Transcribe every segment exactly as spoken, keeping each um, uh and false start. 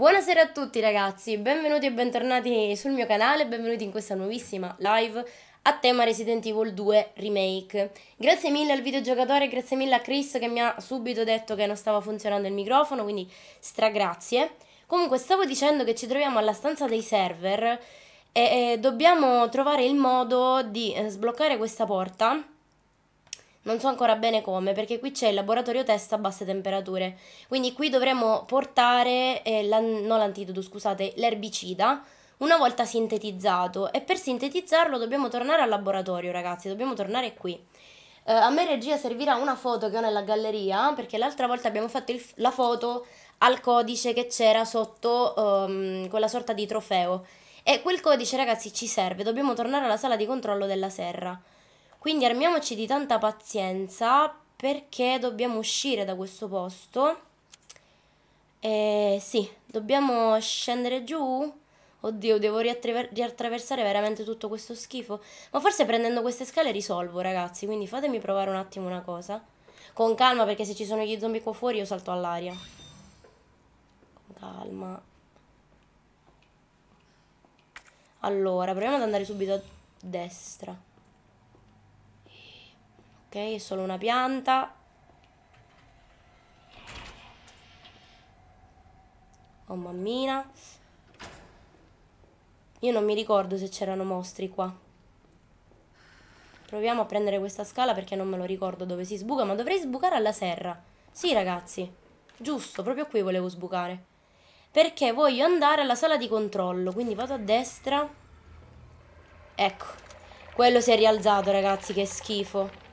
Buonasera a tutti ragazzi, benvenuti e bentornati sul mio canale, benvenuti in questa nuovissima live a tema Resident Evil due Remake. Grazie mille al videogiocatore, grazie mille a Chris che mi ha subito detto che non stava funzionando il microfono, quindi stragrazie. Comunque stavo dicendo che ci troviamo alla stanza dei server e, e dobbiamo trovare il modo di eh, sbloccare questa porta. Non so ancora bene come, perché qui c'è il laboratorio test a basse temperature. Quindi qui dovremo portare, eh, la, non l'antidoto, scusate, l'erbicida, una volta sintetizzato. E per sintetizzarlo dobbiamo tornare al laboratorio, ragazzi, dobbiamo tornare qui. Eh, a me regia servirà una foto che ho nella galleria, perché l'altra volta abbiamo fatto il, la foto al codice che c'era sotto um, quella sorta di trofeo. E quel codice, ragazzi, ci serve, dobbiamo tornare alla sala di controllo della serra. Quindi armiamoci di tanta pazienza perché dobbiamo uscire da questo posto. Eh, sì, dobbiamo scendere giù. Oddio, devo riattraversare veramente tutto questo schifo. Ma forse prendendo queste scale risolvo, ragazzi. Quindi fatemi provare un attimo una cosa. Con calma, perché se ci sono gli zombie qua fuori io salto all'aria. Con calma. Allora, proviamo ad andare subito a destra. Ok, è solo una pianta. Oh mammina. Io non mi ricordo se c'erano mostri qua. Proviamo a prendere questa scala perché non me lo ricordo dove si sbuca. Ma dovrei sbucare alla serra. Sì ragazzi, giusto, proprio qui volevo sbucare, perché voglio andare alla sala di controllo. Quindi vado a destra. Ecco, quello si è rialzato ragazzi, che schifo.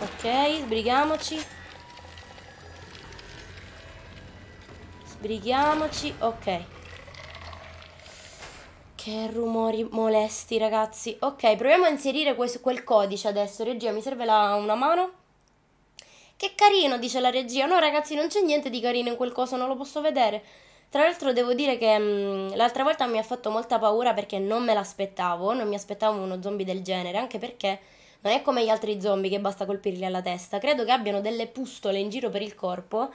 Ok, sbrighiamoci. Sbrighiamoci, ok. Che rumori molesti ragazzi. Ok, proviamo a inserire questo, quel codice adesso. Regia, mi serve la, una mano. Che carino, dice la regia. No ragazzi, non c'è niente di carino in quel coso, non lo posso vedere. Tra l'altro devo dire che l'altra volta mi ha fatto molta paura perché non me l'aspettavo. Non mi aspettavo uno zombie del genere, anche perché non è come gli altri zombie che basta colpirli alla testa. Credo che abbiano delle pustole in giro per il corpo,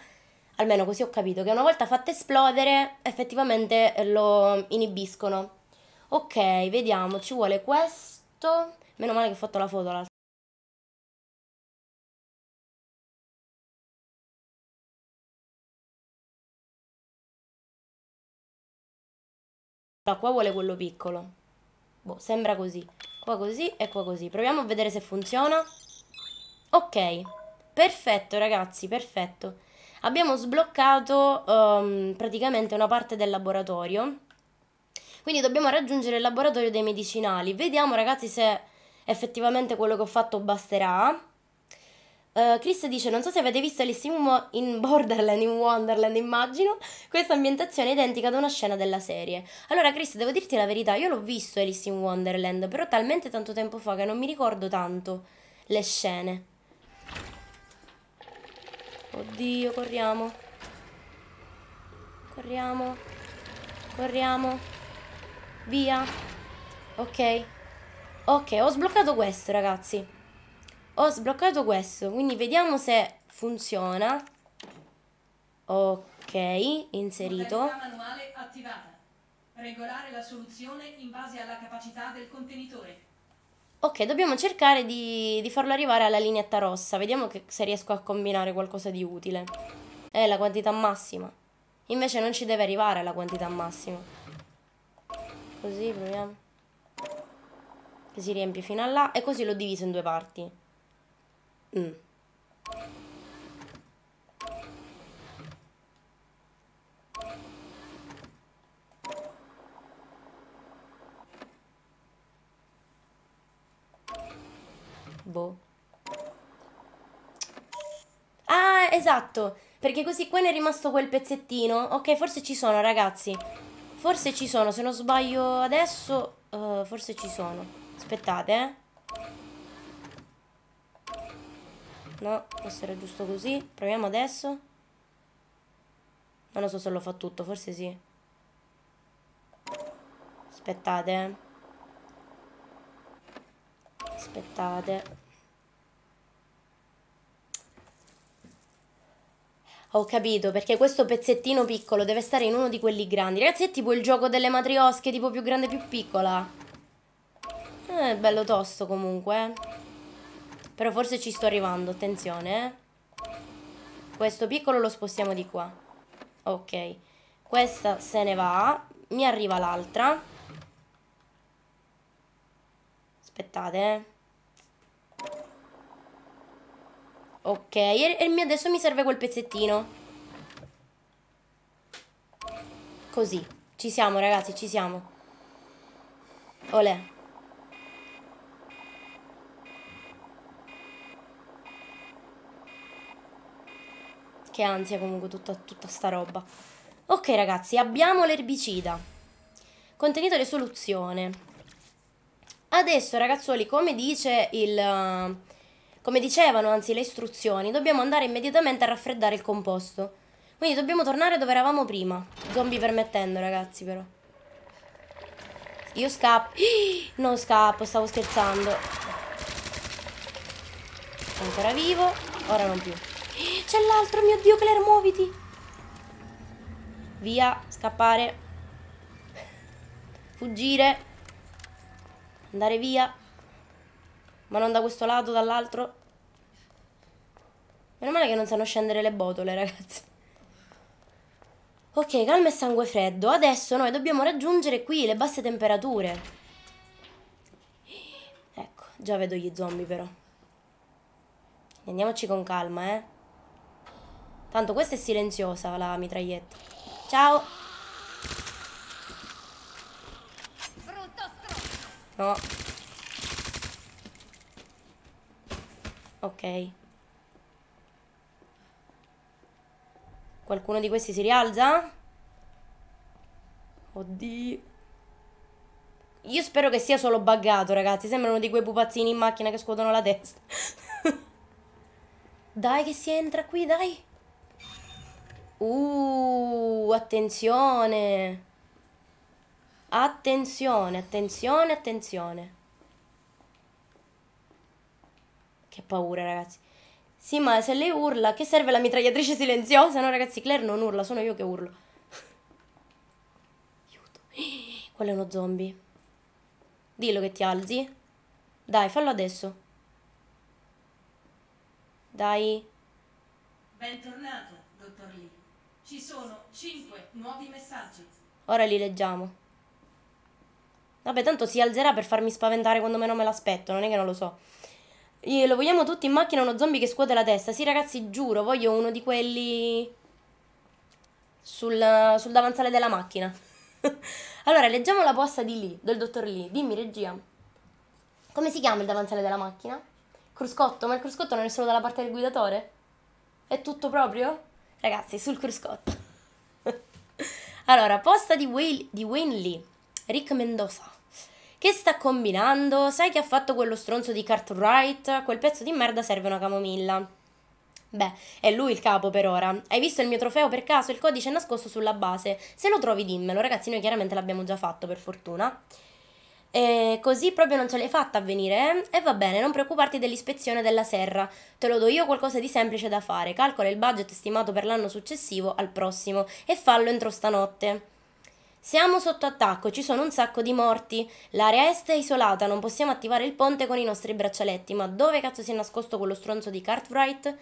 almeno così ho capito, che una volta fatte esplodere effettivamente lo inibiscono. Ok, vediamo, ci vuole questo. Meno male che ho fatto la foto l'altra. Qua vuole quello piccolo. Boh, sembra così. Qua così e qua così. Proviamo a vedere se funziona. Ok, perfetto ragazzi, perfetto. Abbiamo sbloccato um, praticamente una parte del laboratorio. Quindi dobbiamo raggiungere il laboratorio dei medicinali. Vediamo ragazzi se effettivamente quello che ho fatto basterà. Uh, Chris dice, non so se avete visto Alice in Borderland, in Wonderland immagino, questa ambientazione è identica ad una scena della serie. Allora Chris, devo dirti la verità, io l'ho visto Alice in Wonderland, però talmente tanto tempo fa che non mi ricordo tanto le scene. Oddio, corriamo. Corriamo. Corriamo. Via. Ok. Ok, ho sbloccato questo ragazzi. Ho sbloccato questo, quindi vediamo se funziona. Ok, inserito. Modalità manuale attivata. Regolare la soluzione in base alla capacità del contenitore. Ok, dobbiamo cercare di, di farlo arrivare alla lineetta rossa. Vediamo che, se riesco a combinare qualcosa di utile. È la quantità massima. Invece non ci deve arrivare alla quantità massima. Così proviamo. Che si riempie fino a là. E così l'ho diviso in due parti. Mm. Boh. Ah, esatto, perché così qua ne è rimasto quel pezzettino. Ok, forse ci sono ragazzi. Forse ci sono, se non sbaglio adesso uh, forse ci sono. Aspettate, eh. No, questo era giusto così. Proviamo adesso. Non lo so se lo fa tutto, forse sì. Aspettate. aspettate. Ho capito, perché questo pezzettino piccolo deve stare in uno di quelli grandi. Ragazzi, è tipo il gioco delle matriosche, tipo più grande più piccola. Eh, è bello tosto comunque. Però forse ci sto arrivando, attenzione. Questo piccolo lo spostiamo di qua. Ok. Questa se ne va. Mi arriva l'altra. Aspettate, eh. Ok, e adesso mi serve quel pezzettino. Così. Ci siamo, ragazzi, ci siamo. Olè. Che ansia comunque tutta, tutta sta roba. Ok, ragazzi, abbiamo l'erbicida. Contenuto di soluzione. Adesso, ragazzuoli, come dice il... Come dicevano, anzi, le istruzioni, dobbiamo andare immediatamente a raffreddare il composto. Quindi dobbiamo tornare dove eravamo prima. Zombie permettendo, ragazzi, però. Io scappo. Non scappo, stavo scherzando. Ancora vivo. Ora non più. C'è l'altro, mio Dio, Claire, muoviti. Via, scappare. Fuggire. Andare via. Ma non da questo lato, dall'altro. Meno male che non sanno scendere le botole, ragazzi. Ok, calma e sangue freddo. Adesso noi dobbiamo raggiungere qui le basse temperature. Ecco, già vedo gli zombie però. Andiamoci con calma, eh. Tanto questa è silenziosa, la mitraglietta. Ciao. No. Ok. Qualcuno di questi si rialza? Oddio. Io spero che sia solo buggato, ragazzi. Sembrano di quei pupazzini in macchina che scuotono la testa. Dai che si entra qui, dai. Uh, attenzione. Attenzione, attenzione, attenzione. Che paura, ragazzi. Sì, ma se lei urla, che serve la mitragliatrice silenziosa? No, ragazzi, Claire non urla, sono io che urlo. Aiuto. Quello è uno zombie. Dillo che ti alzi. Dai, fallo adesso. Dai. Bentornato, dottor Lee. Ci sono cinque nuovi messaggi. Ora li leggiamo. Vabbè, tanto si alzerà per farmi spaventare quando meno me l'aspetto, non è che non lo so. Lo vogliamo tutti in macchina, uno zombie che scuote la testa. Sì, ragazzi, giuro, voglio uno di quelli sul, sul davanzale della macchina. Allora, leggiamo la posta di Lee, del dottor Lee. Dimmi, regia, come si chiama il davanzale della macchina? Cruscotto? Ma il cruscotto non è solo dalla parte del guidatore? È tutto proprio? Ragazzi, sul cruscotto. Allora, posta di Wayne, di Wayne Lee, Rick Mendoza. Che sta combinando? Sai che ha fatto quello stronzo di Cartwright? A quel pezzo di merda serve una camomilla. Beh, è lui il capo per ora. Hai visto il mio trofeo per caso? Il codice è nascosto sulla base. Se lo trovi dimmelo. Ragazzi, noi chiaramente l'abbiamo già fatto, per fortuna. E così proprio non ce l'hai fatta a venire, eh? E va bene, non preoccuparti dell'ispezione della serra. Te lo do io qualcosa di semplice da fare. Calcola il budget stimato per l'anno successivo al prossimo e fallo entro stanotte. Siamo sotto attacco, ci sono un sacco di morti. L'area est è isolata, non possiamo attivare il ponte con i nostri braccialetti. Ma dove cazzo si è nascosto quello stronzo di Cartwright?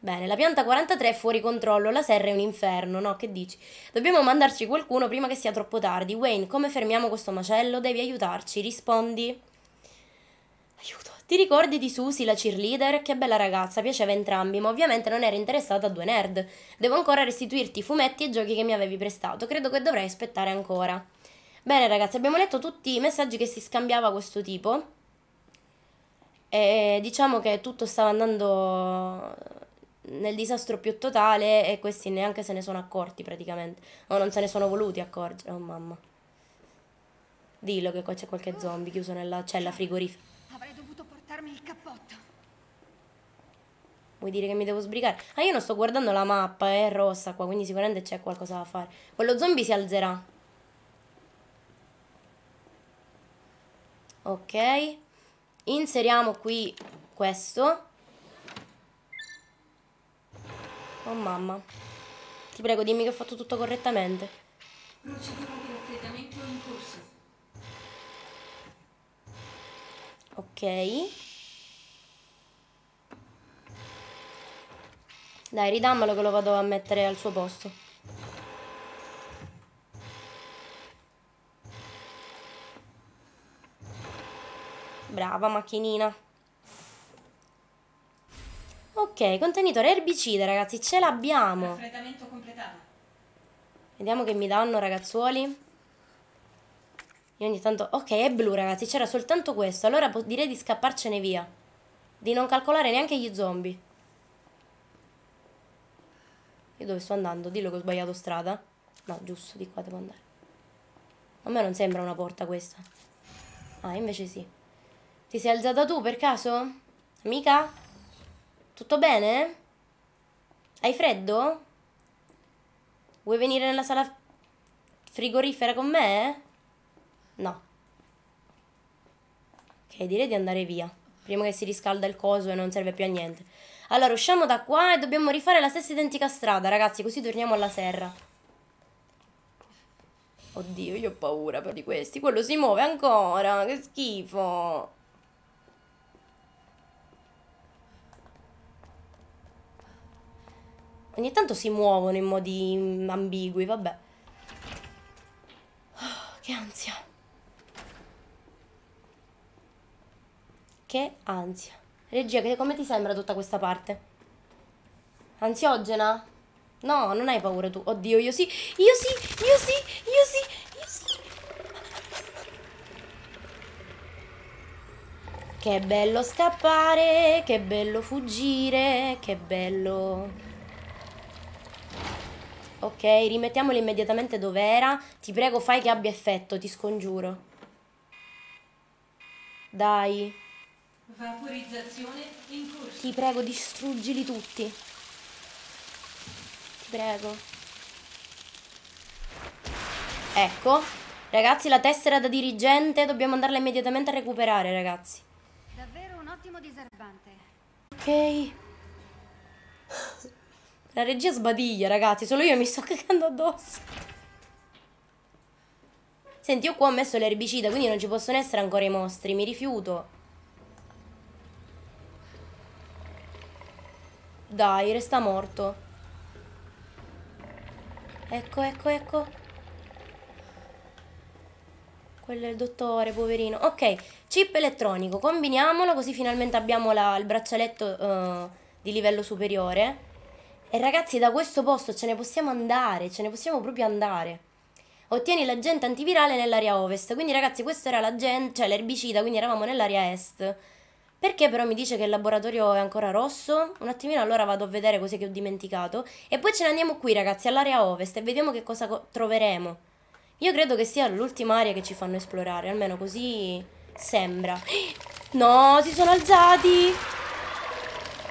Bene, la pianta quarantatré è fuori controllo, la serra è un inferno, no? Che dici? Dobbiamo mandarci qualcuno prima che sia troppo tardi. Wayne, come fermiamo questo macello? Devi aiutarci, rispondi. Aiuto. Ti ricordi di Susie, la cheerleader? Che bella ragazza, piaceva a entrambi, ma ovviamente non era interessata a due nerd. Devo ancora restituirti i fumetti e giochi che mi avevi prestato, credo che dovrai aspettare ancora. Bene, ragazzi, abbiamo letto tutti i messaggi che si scambiava questo tipo. E diciamo che tutto stava andando nel disastro più totale e questi neanche se ne sono accorti praticamente. O non se ne sono voluti accorgere, oh mamma. Dillo che qua c'è qualche zombie chiuso nella cella frigorifera. Avrei dovuto portarmi il cappotto. Vuoi dire che mi devo sbrigare? Ah, io non sto guardando la mappa, è rossa qua, quindi sicuramente c'è qualcosa da fare. Quello zombie si alzerà. Ok. Inseriamo qui questo. Oh mamma. Ti prego, dimmi che ho fatto tutto correttamente. Procedura di raffreddamento in corso. Ok. Dai, ridammelo che lo vado a mettere al suo posto. Brava macchinina. Ok, contenitore erbicida, ragazzi, ce l'abbiamo. Raffreddamento completato. Vediamo che mi danno, ragazzuoli. Io ogni tanto... Ok, è blu, ragazzi, c'era soltanto questo. Allora direi di scapparcene via. Di non calcolare neanche gli zombie. Io dove sto andando? Dillo che ho sbagliato strada. No, giusto, di qua devo andare. A me non sembra una porta questa. Ah, invece sì. Ti sei alzata tu per caso? Amica? Tutto bene? Hai freddo? Vuoi venire nella sala frigorifera con me? No. Ok, direi di andare via. Prima che si riscalda il coso e non serve più a niente. Allora, usciamo da qua e dobbiamo rifare la stessa identica strada, ragazzi, così torniamo alla serra. Oddio, io ho paura però di questi. Quello si muove ancora, che schifo. Ogni tanto si muovono in modi ambigui, vabbè. Oh, che ansia. Che ansia. Regia, che come ti sembra tutta questa parte? Ansiogena? No, non hai paura tu. Oddio, io sì. Io sì, io sì, io sì, io sì. Che bello scappare, che bello fuggire, che bello. Ok, rimettiamolo immediatamente dov'era. Ti prego, fai che abbia effetto, ti scongiuro. Dai. Vaporizzazione in corso. Ti prego, distruggili tutti. Ti prego. Ecco. Ragazzi, la tessera da dirigente dobbiamo andarla immediatamente a recuperare, ragazzi. Davvero un ottimo diserbante. Ok. La regia sbadiglia, ragazzi. Solo io mi sto cagando addosso. Senti, io qua ho messo l'erbicida, quindi non ci possono essere ancora i mostri. Mi rifiuto. Dai, resta morto. Ecco, ecco, ecco. Quello è il dottore, poverino. Ok, chip elettronico. Combiniamolo così finalmente abbiamo la, il braccialetto uh, di livello superiore. E ragazzi, da questo posto ce ne possiamo andare. Ce ne possiamo proprio andare. Ottieni l'agente antivirale nell'area ovest. Quindi ragazzi, questo era l'agente, cioè l'erbicida, quindi eravamo nell'area est. Perché però mi dice che il laboratorio è ancora rosso? Un attimino, allora vado a vedere cos'è che ho dimenticato. E poi ce ne andiamo qui, ragazzi, all'area ovest e vediamo che cosa troveremo. Io credo che sia l'ultima area che ci fanno esplorare, almeno così sembra. No, si sono alzati!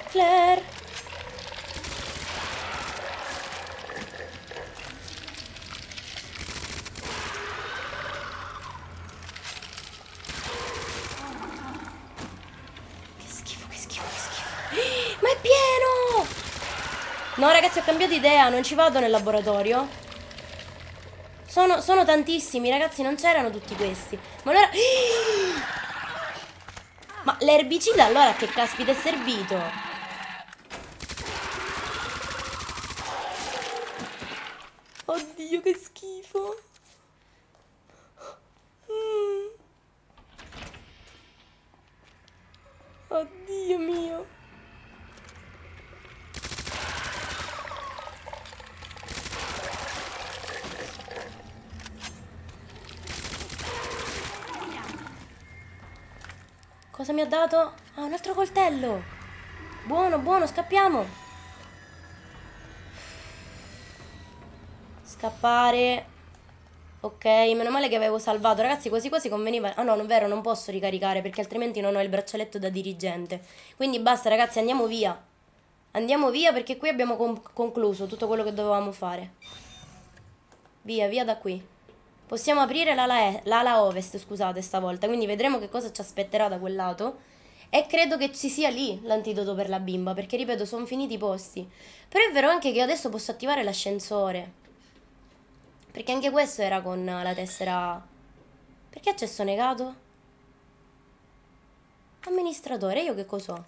Claire! No ragazzi, ho cambiato idea, non ci vado nel laboratorio. Sono, sono tantissimi, ragazzi, non c'erano tutti questi. Ma allora... Ma l'erbicida allora che caspita è servito? Oddio, che schifo. Mm. Oddio mio. Cosa mi ha dato? Ah, un altro coltello. Buono, buono, scappiamo. Scappare. Ok, meno male che avevo salvato. Ragazzi, quasi quasi conveniva. Ah no, non è vero, non posso ricaricare perché altrimenti non ho il braccialetto da dirigente. Quindi basta ragazzi, andiamo via. Andiamo via perché qui abbiamo con- concluso tutto quello che dovevamo fare. Via, via da qui. Possiamo aprire l'ala ovest, scusate, stavolta. Quindi vedremo che cosa ci aspetterà da quel lato. E credo che ci sia lì l'antidoto per la bimba, perché ripeto, sono finiti i posti. Però è vero anche che adesso posso attivare l'ascensore, perché anche questo era con la tessera. Perché accesso negato? Amministratore, io che cos'ho?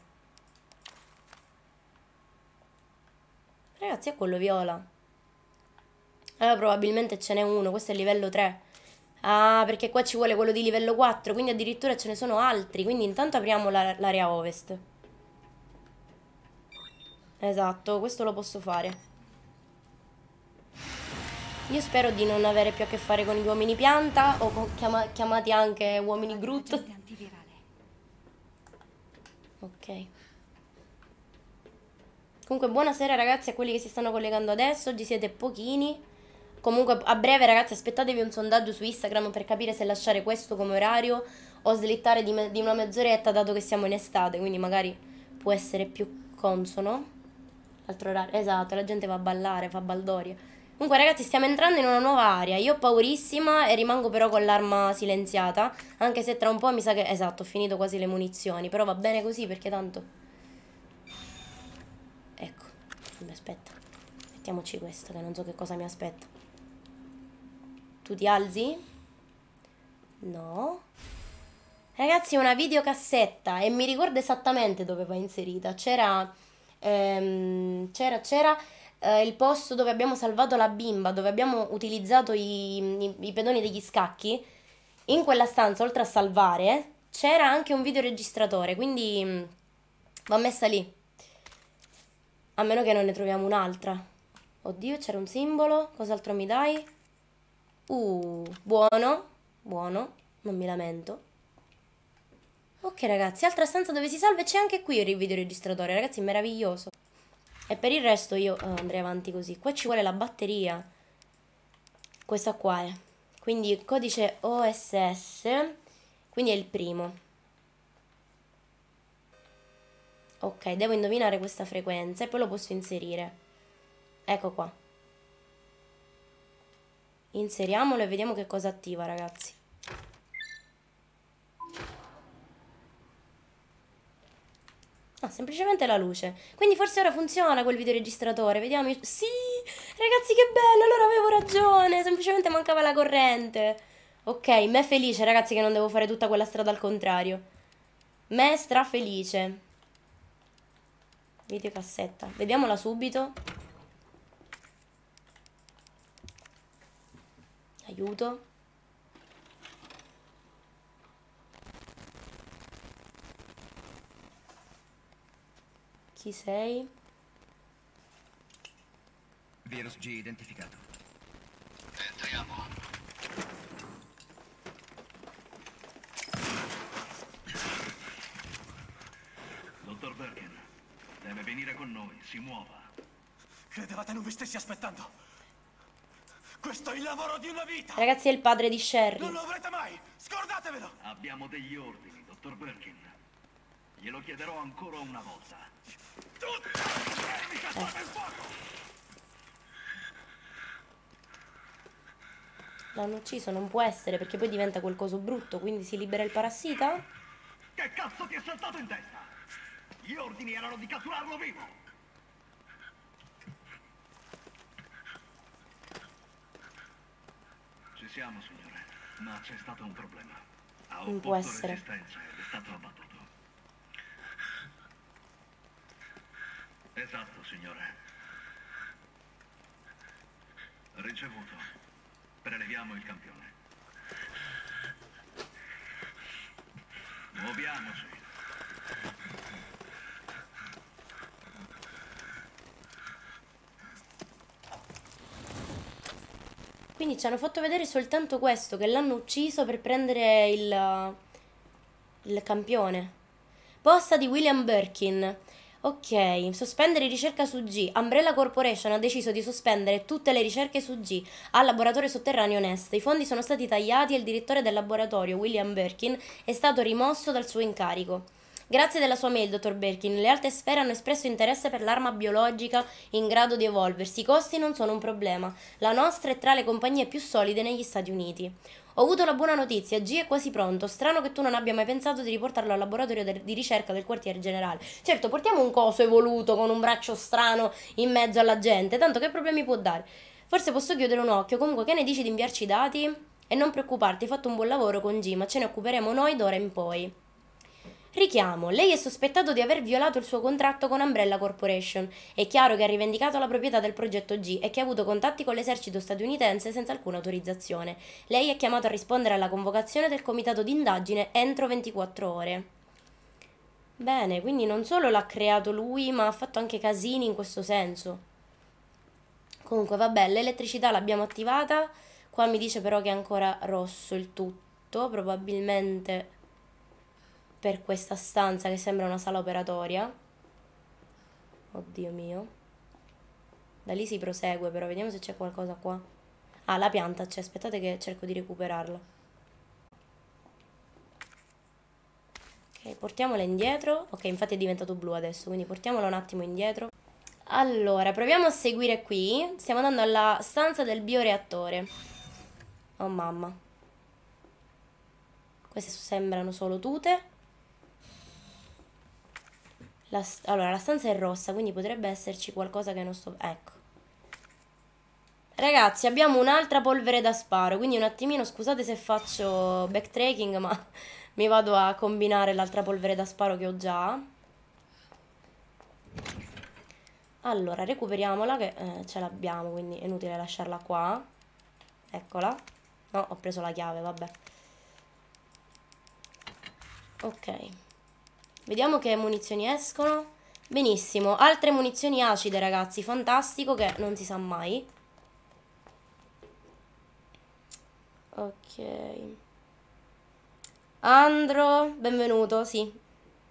Ragazzi, è quello viola. Allora probabilmente ce n'è uno, questo è il livello tre. Ah, perché qua ci vuole quello di livello quattro, quindi addirittura ce ne sono altri. Quindi intanto apriamo l'area ovest. Esatto, questo lo posso fare. Io spero di non avere più a che fare con gli uomini pianta, o con, chiama, chiamati anche uomini Groot. Ok. Comunque buonasera ragazzi a quelli che si stanno collegando adesso. Oggi siete pochini. Comunque a breve ragazzi aspettatevi un sondaggio su Instagram per capire se lasciare questo come orario o slittare di, me di una mezz'oretta, dato che siamo in estate, quindi magari può essere più consono l'altro orario. Esatto, la gente va a ballare, fa baldoria. Comunque ragazzi stiamo entrando in una nuova area, io ho paurissima e rimango però con l'arma silenziata, anche se tra un po' mi sa che... Esatto, ho finito quasi le munizioni, però va bene così perché tanto... Ecco, aspetta, mettiamoci questo che non so che cosa mi aspetta. Tu ti alzi? No. Ragazzi, è una videocassetta e mi ricordo esattamente dove va inserita. C'era ehm, c'era c'era eh, il posto dove abbiamo salvato la bimba, dove abbiamo utilizzato i, i, i pedoni degli scacchi. In quella stanza, oltre a salvare, c'era anche un videoregistratore, quindi mh, va messa lì. A meno che non ne troviamo un'altra. Oddio, c'era un simbolo. Cos'altro mi dai? Uh, buono, buono, non mi lamento. Ok ragazzi, altra stanza dove si salva. C'è anche qui il videoregistratore, ragazzi, meraviglioso. E per il resto io oh, andrei avanti così. Qua ci vuole la batteria. Questa qua è. Quindi il codice O S S. Quindi è il primo. Ok, devo indovinare questa frequenza e poi lo posso inserire. Ecco qua. Inseriamolo e vediamo che cosa attiva, ragazzi. Ah, semplicemente la luce. Quindi forse ora funziona quel videoregistratore. Vediamo. Sì! Ragazzi, che bello! Allora avevo ragione! Semplicemente mancava la corrente. Ok, me è felice, ragazzi, che non devo fare tutta quella strada al contrario. Me è strafelice. Videocassetta. Vediamola subito. Aiuto. Chi sei? Virus G identificato. Entriamo. Dottor Birkin, deve venire con noi, si muova. Credevate non vi stessi aspettando? Questo è il lavoro di una vita! Ragazzi, è il padre di Sherry. Non lo avrete mai! Scordatevelo! Abbiamo degli ordini, dottor Birkin. Glielo chiederò ancora una volta. Tutti! Mi castate il fuoco! L'hanno ucciso, non può essere, perché poi diventa quel coso brutto, quindi si libera il parassita? Che cazzo ti è saltato in testa? Gli ordini erano di catturarlo vivo! Ci siamo, signore, ma c'è stato un problema. Ha opposto resistenza ed è stato abbattuto. Esatto, signore. Ricevuto. Preleviamo il campione. Muoviamoci. Quindi ci hanno fatto vedere soltanto questo, che l'hanno ucciso per prendere il, il campione. Posta di William Birkin. Ok, sospendere ricerca su G. Umbrella Corporation ha deciso di sospendere tutte le ricerche su G al laboratorio sotterraneo NEST. I fondi sono stati tagliati e il direttore del laboratorio, William Birkin, è stato rimosso dal suo incarico. Grazie della sua mail, dottor Birkin, le alte sfere hanno espresso interesse per l'arma biologica in grado di evolversi. I costi non sono un problema. La nostra è tra le compagnie più solide negli Stati Uniti. Ho avuto la buona notizia, G è quasi pronto. Strano che tu non abbia mai pensato di riportarlo al laboratorio de- di ricerca del quartier generale. Certo, portiamo un coso evoluto con un braccio strano in mezzo alla gente, tanto che problemi può dare. Forse posso chiudere un occhio. Comunque, che ne dici di inviarci i dati? E non preoccuparti, hai fatto un buon lavoro con G, ma ce ne occuperemo noi d'ora in poi. Richiamo. Lei è sospettato di aver violato il suo contratto con Umbrella Corporation. È chiaro che ha rivendicato la proprietà del progetto G e che ha avuto contatti con l'esercito statunitense senza alcuna autorizzazione. Lei è chiamato a rispondere alla convocazione del comitato d'indagine entro ventiquattro ore. Bene, quindi non solo l'ha creato lui, ma ha fatto anche casini in questo senso. Comunque vabbè, l'elettricità l'abbiamo attivata. Qua mi dice però che è ancora rosso il tutto, probabilmente per questa stanza che sembra una sala operatoria. Oddio mio. Da lì si prosegue però, vediamo se c'è qualcosa qua. Ah, la pianta c'è, aspettate che cerco di recuperarla. Ok, portiamola indietro. Ok, infatti è diventato blu adesso, quindi portiamola un attimo indietro. Allora, proviamo a seguire qui. Stiamo andando alla stanza del bioreattore. Oh mamma. Queste sembrano solo tute. La, allora, la stanza è rossa, quindi potrebbe esserci qualcosa che non sto... Ecco. Ragazzi, abbiamo un'altra polvere da sparo, quindi un attimino, scusate se faccio backtracking, ma mi vado a combinare l'altra polvere da sparo che ho già. Allora, recuperiamola, che eh, ce l'abbiamo, quindi è inutile lasciarla qua. Eccola. No, ho preso la chiave, vabbè. Ok. Vediamo che munizioni escono. Benissimo, altre munizioni acide, ragazzi. Fantastico, che non si sa mai. Ok. Andro, benvenuto, sì.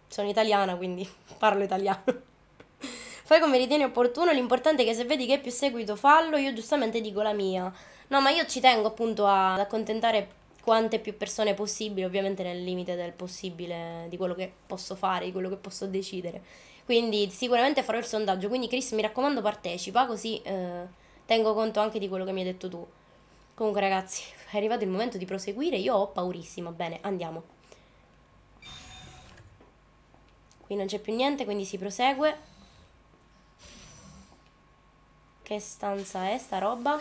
Sono italiana, quindi parlo italiano. Fai come ritieni opportuno. L'importante è che se vedi che più seguito fallo, io giustamente dico la mia. No, ma io ci tengo appunto ad accontentare quante più persone possibile, ovviamente nel limite del possibile, di quello che posso fare, di quello che posso decidere. Quindi sicuramente farò il sondaggio, quindi Chris, mi raccomando, partecipa, così eh, tengo conto anche di quello che mi hai detto tu. Comunque ragazzi, è arrivato il momento di proseguire, io ho paurissima. Bene, andiamo. Qui non c'è più niente, quindi si prosegue. Che stanza è sta roba?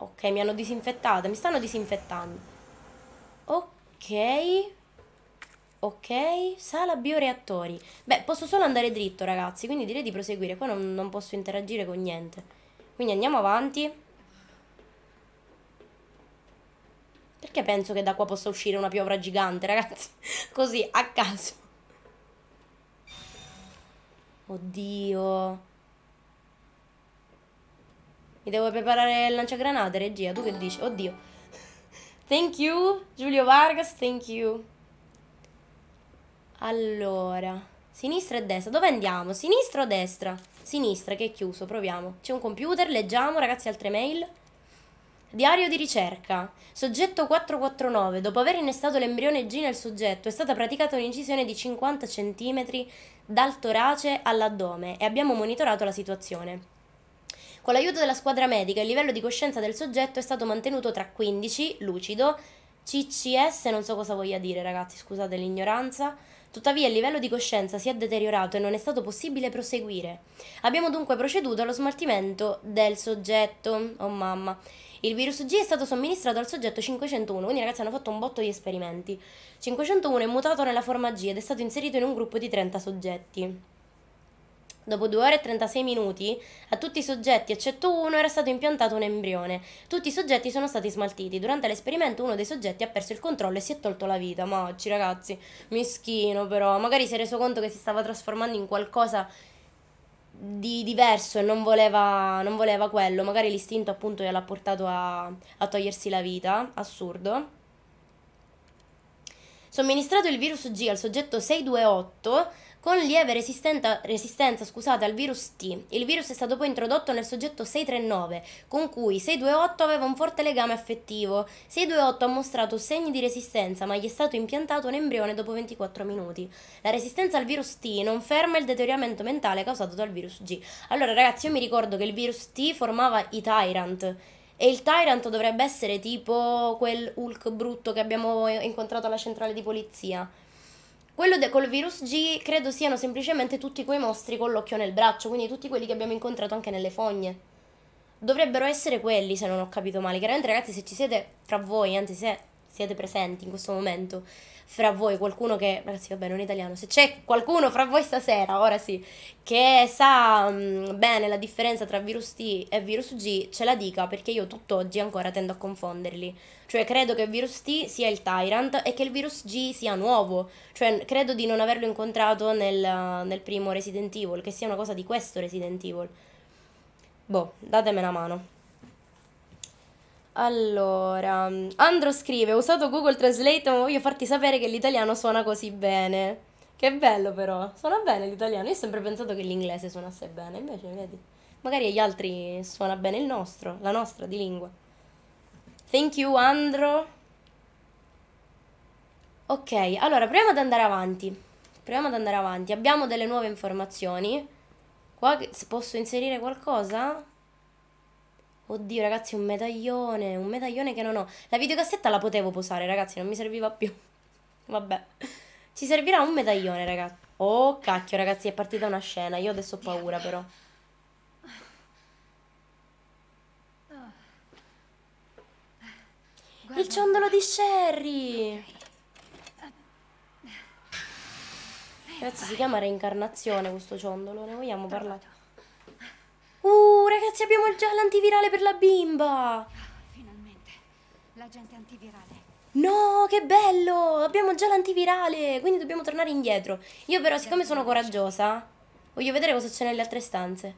Ok, mi hanno disinfettata, mi stanno disinfettando. Ok. Ok, sala bioreattori. Beh, posso solo andare dritto, ragazzi, quindi direi di proseguire. Qua non, non posso interagire con niente. Quindi andiamo avanti. Perché penso che da qua possa uscire una piovra gigante, ragazzi? Così, a caso. Oddio. Mi devo preparare il lanciagranate, regia, tu che dici? Oddio. Thank you, Giulio Vargas, thank you. Allora, sinistra e destra, dove andiamo? Sinistra o destra? Sinistra, che è chiuso, proviamo. C'è un computer, leggiamo, ragazzi, altre mail. Diario di ricerca. Soggetto quattrocentoquarantanove. Dopo aver innestato l'embrione G nel soggetto, è stata praticata un'incisione di cinquanta centimetri dal torace all'addome e abbiamo monitorato la situazione. Con l'aiuto della squadra medica, il livello di coscienza del soggetto è stato mantenuto tra quindici, lucido, C C S, non so cosa voglia dire ragazzi, scusate l'ignoranza. Tuttavia il livello di coscienza si è deteriorato e non è stato possibile proseguire. Abbiamo dunque proceduto allo smaltimento del soggetto. Oh mamma. Il virus G è stato somministrato al soggetto cinquecentouno, quindi ragazzi hanno fatto un botto di esperimenti. cinquecentouno è mutato nella forma G ed è stato inserito in un gruppo di trenta soggetti. Dopo due ore e trentasei minuti, a tutti i soggetti eccetto uno era stato impiantato un embrione. Tutti i soggetti sono stati smaltiti. Durante l'esperimento uno dei soggetti ha perso il controllo e si è tolto la vita. Ma oggi ragazzi, mischino però. Magari si è reso conto che si stava trasformando in qualcosa di diverso e non voleva, non voleva quello. Magari l'istinto appunto l'ha portato a, a togliersi la vita. Assurdo. Somministrato il virus G al soggetto seicentoventotto, con lieve resistenza, resistenza scusate, al virus T. Il virus è stato poi introdotto nel soggetto sei tre nove, con cui sei due otto aveva un forte legame affettivo. sei due otto ha mostrato segni di resistenza, ma gli è stato impiantato un embrione dopo ventiquattro minuti. La resistenza al virus T non ferma il deterioramento mentale causato dal virus G. Allora ragazzi, io mi ricordo che il virus T formava i Tyrant, e il Tyrant dovrebbe essere tipo quel Hulk brutto che abbiamo incontrato alla centrale di polizia. Quello col virus G credo siano semplicemente tutti quei mostri con l'occhio nel braccio, quindi tutti quelli che abbiamo incontrato anche nelle fogne. Dovrebbero essere quelli, se non ho capito male. Chiaramente ragazzi, se ci siete fra voi, anzi se siete presenti in questo momento fra voi qualcuno che, ragazzi vabbè non è italiano, se c'è qualcuno fra voi stasera, ora sì, che sa mh, bene la differenza tra virus T e virus G, ce la dica, perché io tutt'oggi ancora tendo a confonderli. Cioè credo che il virus T sia il Tyrant e che il virus G sia nuovo, cioè credo di non averlo incontrato nel, nel primo Resident Evil, che sia una cosa di questo Resident Evil. Boh, datemi una mano. Allora, Andro scrive, ho usato Google Translate ma voglio farti sapere che l'italiano suona così bene. Che bello però, suona bene l'italiano, io ho sempre pensato che l'inglese suonasse bene, invece vedi, magari agli altri suona bene il nostro, la nostra di lingua. Thank you Andro. Ok, allora proviamo ad andare avanti, proviamo ad andare avanti, abbiamo delle nuove informazioni. Qua posso inserire qualcosa? Oddio ragazzi, un medaglione, un medaglione che non ho. La videocassetta la potevo posare ragazzi, non mi serviva più. Vabbè, ci servirà un medaglione ragazzi. Oh cacchio ragazzi, è partita una scena, io adesso ho paura però. Il ciondolo di Sherry. Ragazzi, si chiama reincarnazione questo ciondolo, ne vogliamo parlare? Uh, ragazzi, abbiamo già l'antivirale per la bimba! Oh, finalmente, l'agente antivirale. No, che bello! Abbiamo già l'antivirale, quindi dobbiamo tornare indietro. Io però, siccome sono coraggiosa, voglio vedere cosa c'è nelle altre stanze.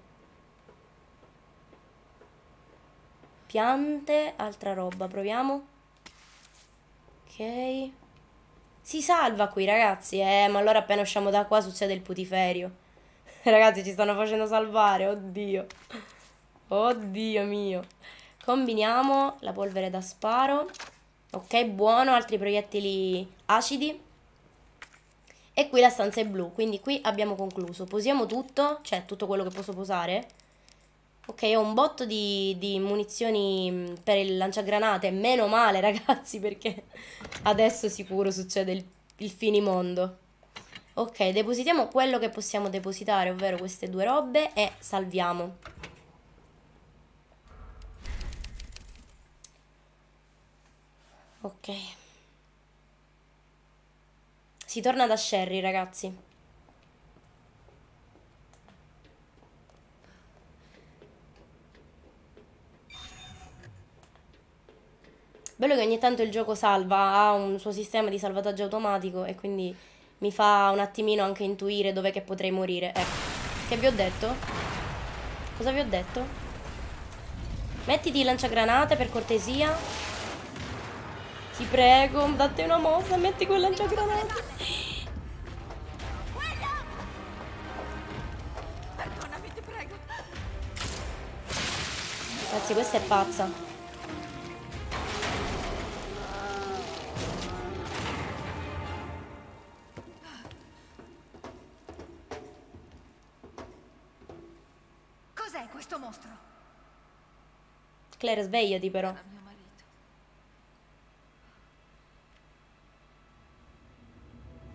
Piante, altra roba, proviamo. Ok. Si salva qui, ragazzi. Eh, ma allora appena usciamo da qua succede il putiferio. Ragazzi, ci stanno facendo salvare, oddio. Oddio mio. Combiniamo la polvere da sparo. Ok, buono, altri proiettili acidi. E qui la stanza è blu, quindi qui abbiamo concluso. Posiamo tutto, cioè tutto quello che posso posare. Ok, ho un botto di, di munizioni per il lanciagranate. Meno male, ragazzi, perché adesso sicuro succede il, il finimondo. Ok, depositiamo quello che possiamo depositare, ovvero queste due robe, e salviamo. Ok. Si torna da Sherry, ragazzi. Bello che ogni tanto il gioco salva, ha un suo sistema di salvataggio automatico e quindi mi fa un attimino anche intuire dov'è che potrei morire. Ecco. Che vi ho detto? Cosa vi ho detto? Mettiti il lanciagranate per cortesia. Ti prego, date una mossa, metti quel lanciagranate. Perdonami, ti prego. Ragazzi, questa è pazza. Claire, svegliati però.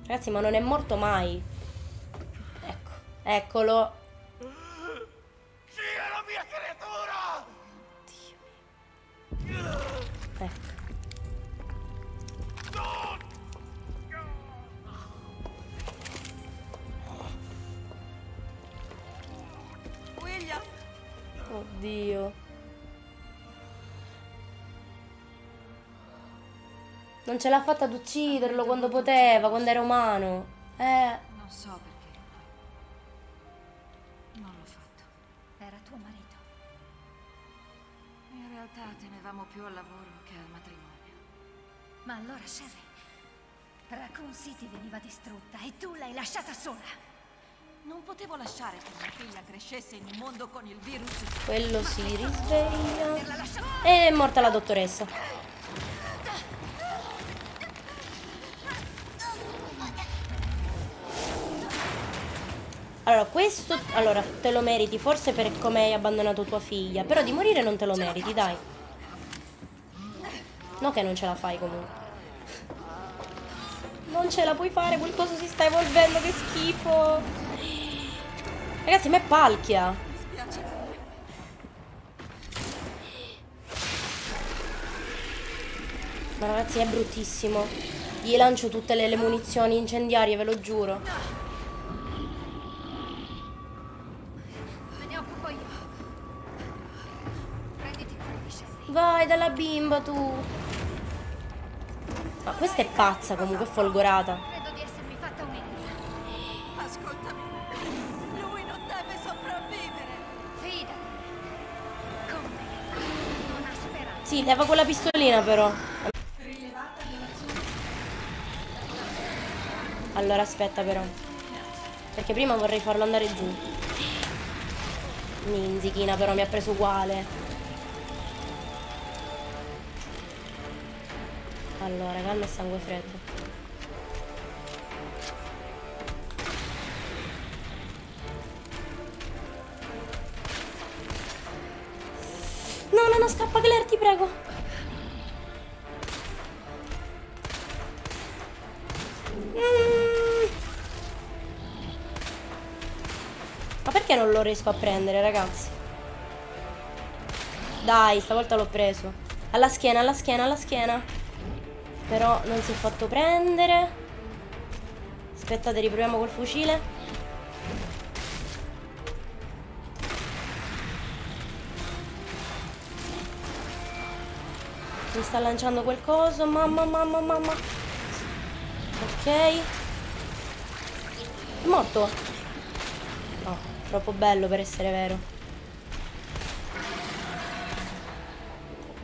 Ragazzi, ma non è morto mai. Ecco, eccolo. Sì, è la mia creatura! Oddio mio. Ecco. No! William! Oddio. Non ce l'ha fatta ad ucciderlo quando poteva, quando era umano. Eh. Non so perché. Non l'ho fatto. Era tuo marito. In realtà tenevamo più al lavoro che al matrimonio. Ma allora, Sherry, Raccoon City veniva distrutta e tu l'hai lasciata sola. Non potevo lasciare che mia figlia crescesse in un mondo con il virus. Quello si risveglia. È morta la dottoressa. Allora, questo... Allora, te lo meriti forse per come hai abbandonato tua figlia. Però di morire non te lo meriti, dai. No che non ce la fai comunque. Non ce la puoi fare, quel coso si sta evolvendo, che schifo. Ragazzi, ma è palchia. Ma ragazzi, è bruttissimo. Gli lancio tutte le, le munizioni incendiarie, ve lo giuro. Vai dalla bimba tu. Ma questa è pazza comunque, è folgorata. Credo di essermi fatta un'idea. Ascoltami. Lui non deve sopravvivere. Fidati. Con me. Non ha speranza. Sì, leva quella pistolina però. Allora aspetta però. Perché prima vorrei farlo andare giù. Minzichina però mi ha preso uguale. Allora, calma e sangue freddo. No, no, no, scappa Claire, ti prego. Mm. Ma perché non lo riesco a prendere, ragazzi? Dai, stavolta l'ho preso. Alla schiena, alla schiena, alla schiena. Però non si è fatto prendere. Aspettate, riproviamo col fucile. Mi sta lanciando quel coso. Mamma, mamma, mamma. Ok. È morto. No, troppo bello per essere vero.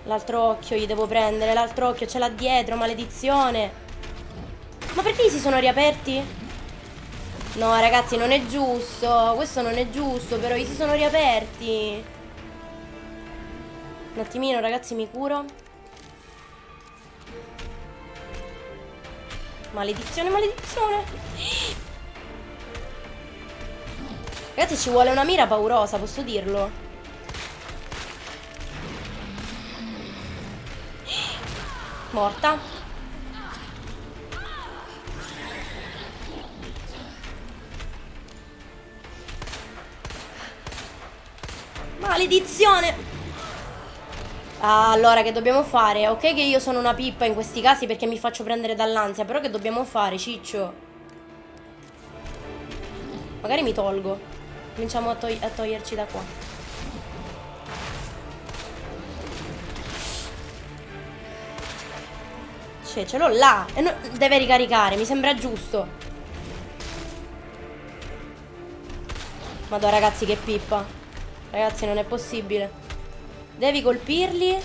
L'altro occhio gli devo prendere, l'altro occhio ce l'ha dietro, maledizione. Ma perché si sono riaperti? No ragazzi, non è giusto, questo non è giusto, però gli si sono riaperti. Un attimino ragazzi, mi curo. Maledizione, maledizione. Ragazzi, ci vuole una mira paurosa, posso dirlo. Morta. Maledizione. Allora, che dobbiamo fare? Ok che io sono una pippa in questi casi perché mi faccio prendere dall'ansia. Però che dobbiamo fare, ciccio? Magari mi tolgo. Cominciamo a, to a toglierci da qua. Cioè, ce l'ho là e no, deve ricaricare, mi sembra giusto. Madonna ragazzi, che pippa. Ragazzi, non è possibile. Devi colpirli.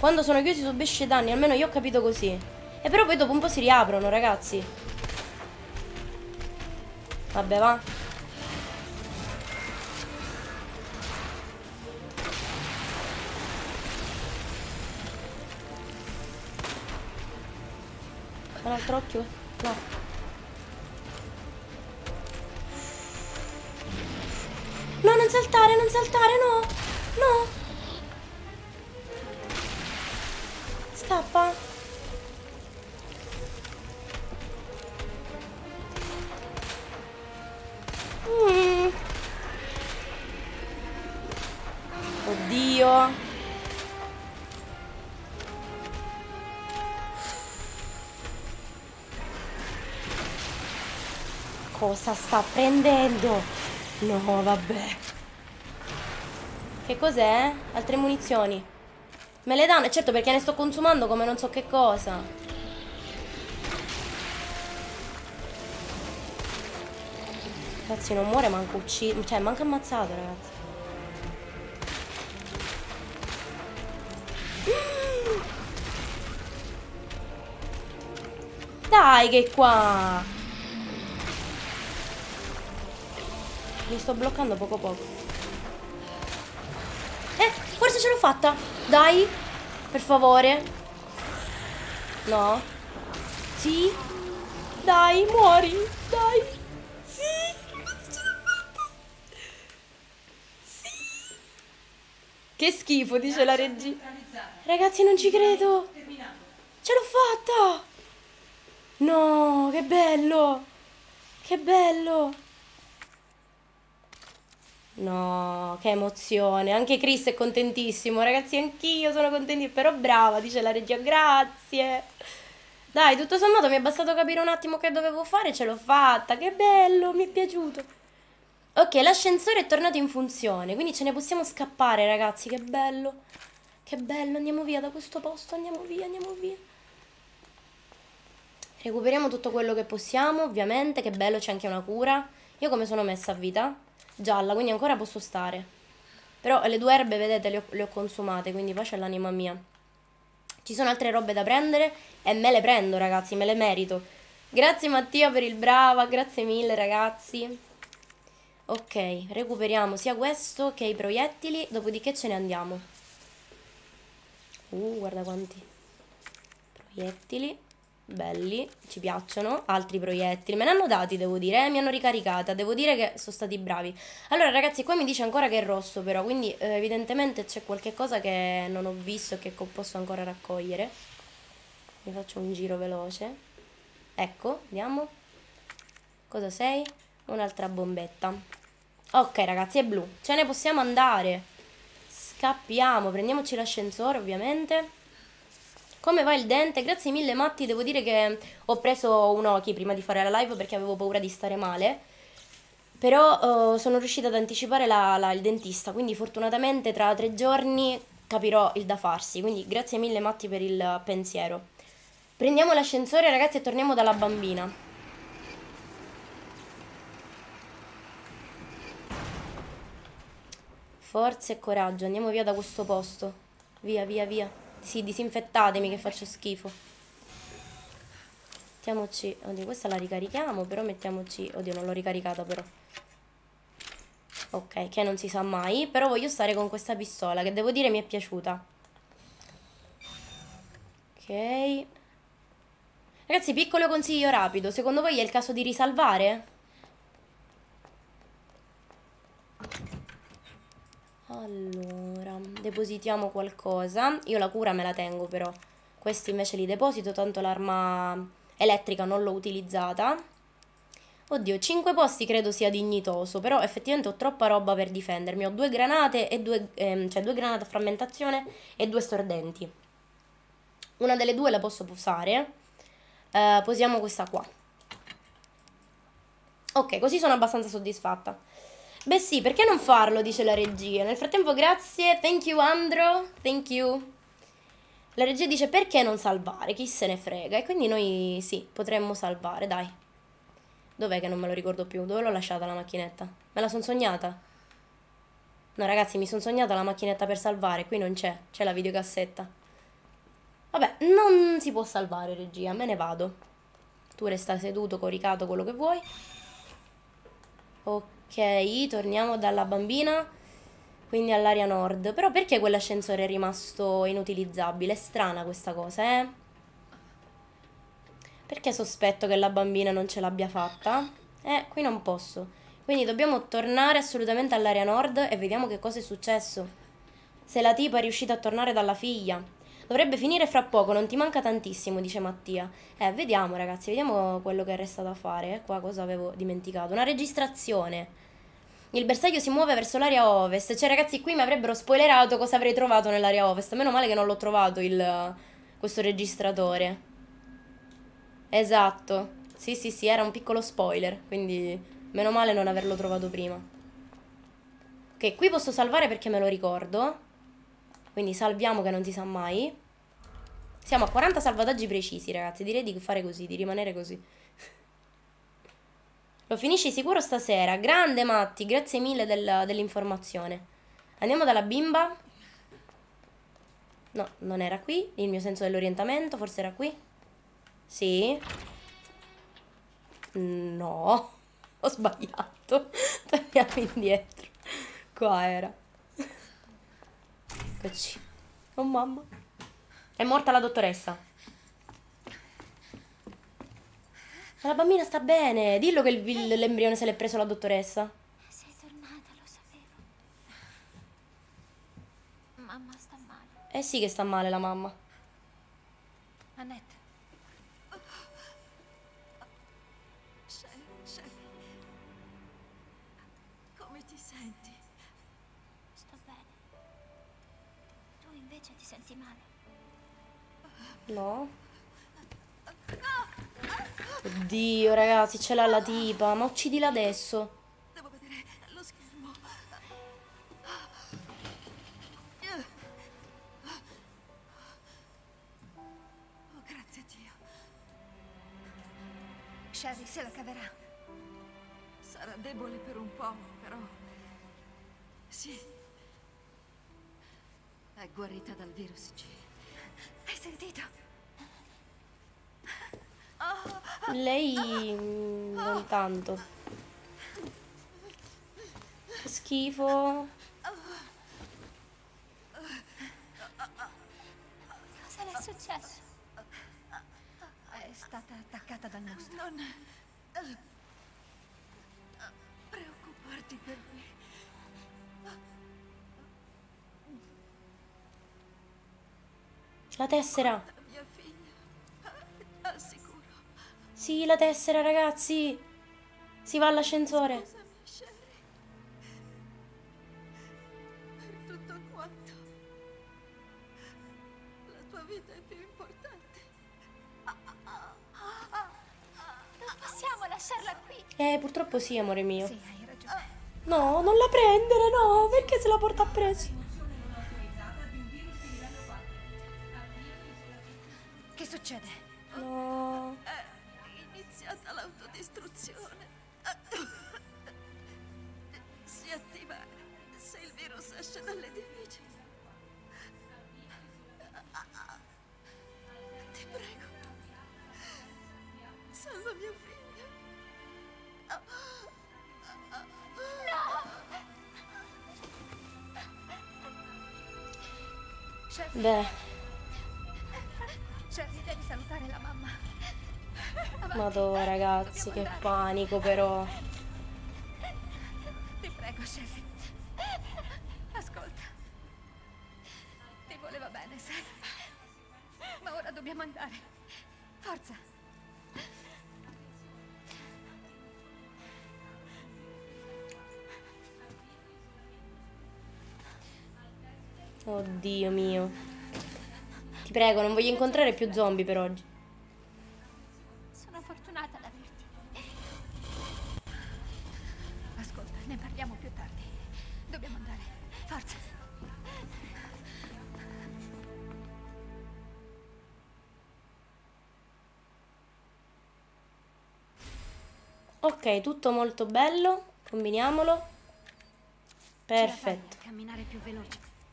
Quando sono chiusi subisce danni. Almeno io ho capito così. E però poi dopo un po' si riaprono ragazzi. Vabbè va. Un altro occhio? No. No, non saltare, non saltare, no. No. Scappa. Mm. Oddio. Cosa sta prendendo? No, vabbè. Che cos'è? Altre munizioni. Me le danno? Certo, perché ne sto consumando come non so che cosa. Ragazzi, non muore manco ucciso. Cioè, manca ammazzato, ragazzi. Dai, che qua... Mi sto bloccando poco poco. Eh, forse ce l'ho fatta. Dai, per favore. No. Sì. Dai, muori. Dai. Sì, forse ce l'ho fatta. Sì. Che schifo, dice la regia. Ragazzi, non ci credo. Ce l'ho fatta. No, che bello. Che bello. No, che emozione. Anche Chris è contentissimo. Ragazzi, anch'io sono contentissimo. Però brava, dice la regia. Grazie. Dai, tutto sommato mi è bastato capire un attimo che dovevo fare. Ce l'ho fatta. Che bello, mi è piaciuto. Ok, l'ascensore è tornato in funzione. Quindi ce ne possiamo scappare, ragazzi. Che bello. Che bello. Andiamo via da questo posto. Andiamo via, andiamo via. Recuperiamo tutto quello che possiamo, ovviamente. Che bello, c'è anche una cura. Io come sono messa a vita? Gialla, quindi ancora posso stare. Però le due erbe, vedete, le ho, le ho consumate. Quindi pace all'anima mia. Ci sono altre robe da prendere e me le prendo, ragazzi, me le merito. Grazie Mattia per il brava. Grazie mille, ragazzi. Ok, recuperiamo sia questo che i proiettili. Dopodiché ce ne andiamo. Uh, guarda quanti proiettili belli, ci piacciono. Altri proiettili, me ne hanno dati, devo dire, eh? Mi hanno ricaricata, devo dire che sono stati bravi. Allora ragazzi, qua mi dice ancora che è rosso però, quindi eh, evidentemente c'è qualche cosa che non ho visto e che posso ancora raccogliere. Mi faccio un giro veloce. Ecco, vediamo. Cosa sei? Un'altra bombetta. Ok ragazzi, è blu, ce ne possiamo andare. Scappiamo, prendiamoci l'ascensore ovviamente. Come va il dente? Grazie mille Matti, devo dire che ho preso un occhi prima di fare la live perché avevo paura di stare male. Però eh, sono riuscita ad anticipare la, la, il dentista, quindi fortunatamente tra tre giorni capirò il da farsi. Quindi grazie mille Matti per il pensiero. Prendiamo l'ascensore ragazzi e torniamo dalla bambina. Forza e coraggio, andiamo via da questo posto. Via, via, via. Sì, disinfettatemi che faccio schifo. Mettiamoci. Oddio, questa la ricarichiamo. Però mettiamoci. Oddio, non l'ho ricaricata però. Ok, che non si sa mai. Però voglio stare con questa pistola, che devo dire mi è piaciuta. Ok. Ragazzi, piccolo consiglio rapido. Secondo voi è il caso di risalvare? Allora, depositiamo qualcosa. Io la cura me la tengo però. Questi invece li deposito, tanto l'arma elettrica non l'ho utilizzata. Oddio, cinque posti credo sia dignitoso. Però effettivamente ho troppa roba per difendermi. Ho due granate e due, ehm, cioè due granate a frammentazione e due stordenti. Una delle due la posso posare. eh, Posiamo questa qua. Ok, così sono abbastanza soddisfatta. Beh sì, perché non farlo, dice la regia. Nel frattempo grazie, thank you Andro, thank you. La regia dice perché non salvare, chi se ne frega. E quindi noi sì, potremmo salvare, dai. Dov'è che non me lo ricordo più? Dove l'ho lasciata la macchinetta? Me la sono sognata? No ragazzi, mi sono sognata la macchinetta per salvare. Qui non c'è, c'è la videocassetta. Vabbè, non si può salvare regia, me ne vado. Tu resta seduto, coricato, quello che vuoi. Ok. Ok, torniamo dalla bambina, quindi all'area nord. Però perché quell'ascensore è rimasto inutilizzabile? È strana questa cosa, eh? Perché sospetto che la bambina non ce l'abbia fatta? Eh, qui non posso. Quindi dobbiamo tornare assolutamente all'area nord e vediamo che cosa è successo. Se la tipa è riuscita a tornare dalla figlia. Dovrebbe finire fra poco, non ti manca tantissimo, dice Mattia. Eh, vediamo ragazzi, vediamo quello che resta da fare. Eh, qua cosa avevo dimenticato? Una registrazione. Il bersaglio si muove verso l'area ovest. Cioè ragazzi, qui mi avrebbero spoilerato cosa avrei trovato nell'area ovest. Meno male che non l'ho trovato il, questo registratore. Esatto. Sì, sì, sì, era un piccolo spoiler. Quindi meno male non averlo trovato prima. Ok, qui posso salvare perché me lo ricordo. Quindi salviamo che non si sa mai. Siamo a quaranta salvataggi precisi ragazzi. Direi di fare così, di rimanere così. Lo finisci sicuro stasera. Grande Matti, grazie mille del, dell'informazione. Andiamo dalla bimba. No, non era qui. Il mio senso dell'orientamento forse era qui. Sì. No. Ho sbagliato. Torniamo indietro. Qua era. Eccoci. Oh mamma. È morta la dottoressa. Ma la bambina sta bene. Dillo che l'embrione se l'è preso la dottoressa. Sei tornata, lo sapevo. Mamma sta male. Eh sì che sta male la mamma. Annette. Sherry, Sherry. Come ti senti? Sto bene. Tu invece ti senti male? No. Oddio ragazzi, ce l'ha la tipa, ma uccidila adesso. Devo vedere lo schermo. Oh, grazie a Dio. Sherry se la caverà. Sarà debole per un po', però sì, è guarita dal virus G. Hai sentito? Lei non tanto. Schifo. Cosa le è successo? È stata attaccata dal mostro. Non preoccuparti per me. La tessera. Sì, la tessera, ragazzi. Si va all'ascensore. Scusami, Sherry. Per tutto quanto. La tua vita è più importante. Non possiamo lasciarla qui. Eh, purtroppo sì, amore mio. Sì, hai ragione. No, non la prendere, no. Perché se la porta appresso? Che succede? No. L'autodistruzione si attiva se il virus esce dall'edificio. Ti prego, salva mio figlio. No. Beh, Sherry, devi salutare la mamma. Madonna ragazzi, che panico però. Ti prego Sherry. Ascolta. Ti voleva bene, sai? Ma ora dobbiamo andare. Forza. Oddio mio. Ti prego, non voglio incontrare più zombie per oggi. Ok, tutto molto bello, combiniamolo. Perfetto.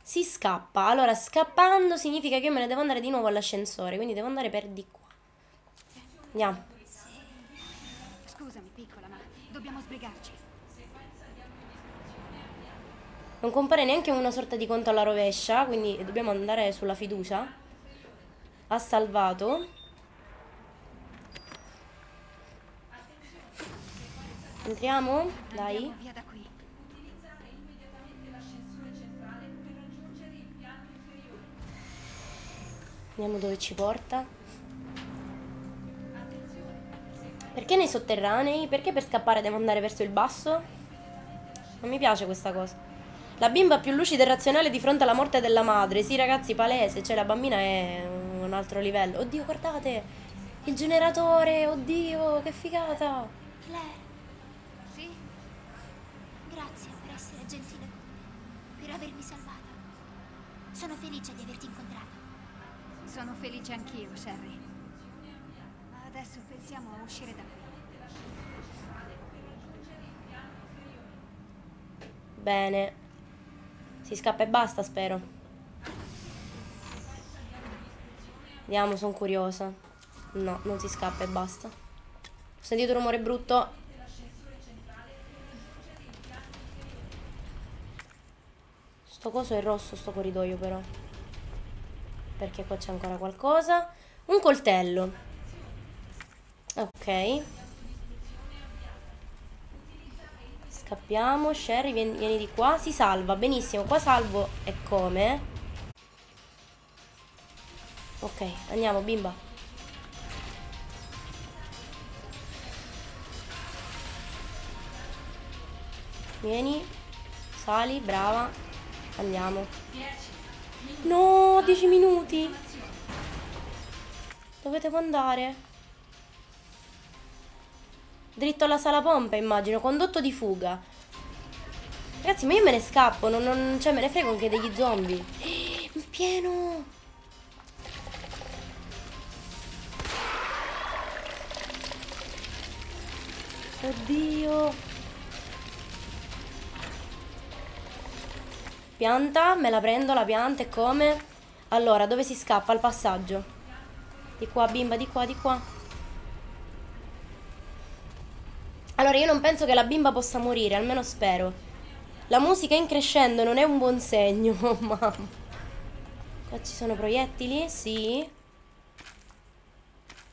Si scappa. Allora, scappando significa che io me ne devo andare di nuovo all'ascensore, quindi devo andare per di qua. Andiamo. Scusami piccola, ma dobbiamo sbrigarci. Non compare neanche una sorta di conto alla rovescia, quindi dobbiamo andare sulla fiducia. Ha salvato. Entriamo? Dai. Andiamo via da qui. Utilizzare immediatamente l'ascensore centrale per raggiungere il piano inferiore. Vediamo dove ci porta. Perché nei sotterranei? Perché per scappare devo andare verso il basso? Non mi piace questa cosa. La bimba più lucida e razionale di fronte alla morte della madre. Sì ragazzi, palese. Cioè la bambina è un altro livello. Oddio, guardate. Il generatore. Oddio, che figata. Claire. Grazie per essere gentile con me, per avermi salvata. Sono felice di averti incontrata. Sono felice anch'io, Sherry. Ma adesso pensiamo a uscire da qui. Bene. Si scappa e basta, spero. Vediamo, sono curiosa. No, non si scappa e basta. Ho sentito un rumore brutto. Sto coso è rosso, sto corridoio però. Perché qua c'è ancora qualcosa. Un coltello. Ok. Scappiamo. Sherry, vieni, vieni di qua. Si salva, benissimo. Qua salvo e come? Ok, andiamo bimba. Vieni. Sali, brava. Andiamo. No, dieci minuti. Dove devo andare? Dritto alla sala pompa, immagino. Condotto di fuga. Ragazzi, ma io me ne scappo. Non, non, cioè, me ne frego anche degli zombie. Eh, pieno. Oddio. Pianta, me la prendo la pianta e come? Allora, dove si scappa? Al passaggio. Di qua, bimba, di qua, di qua. Allora, io non penso che la bimba possa morire, almeno spero. La musica in crescendo non è un buon segno, oh, mamma. Qua ci sono proiettili? Sì.